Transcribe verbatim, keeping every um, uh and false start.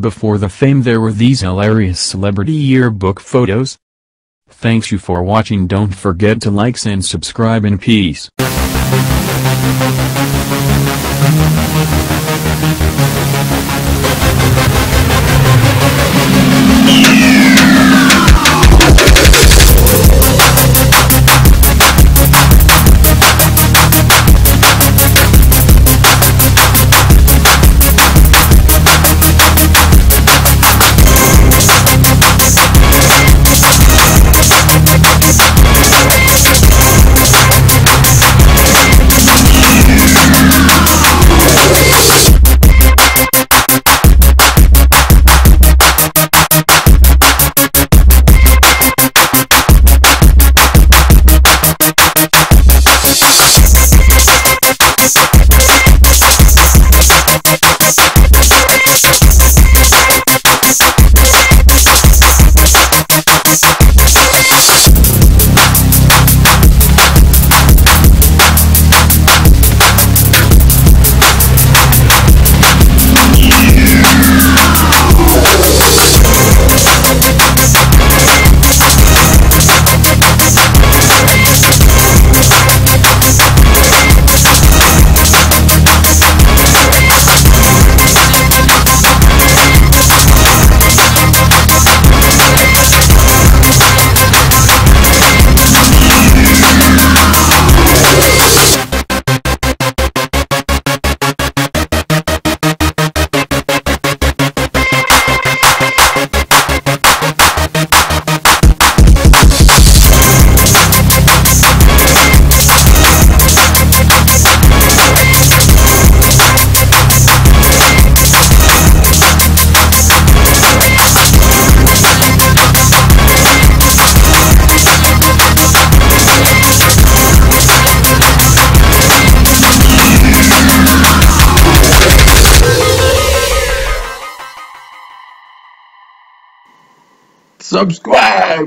Before the fame there were these hilarious celebrity yearbook photos. Thanks you for watching. Don't forget to likes and subscribe. In peace. Subscribe!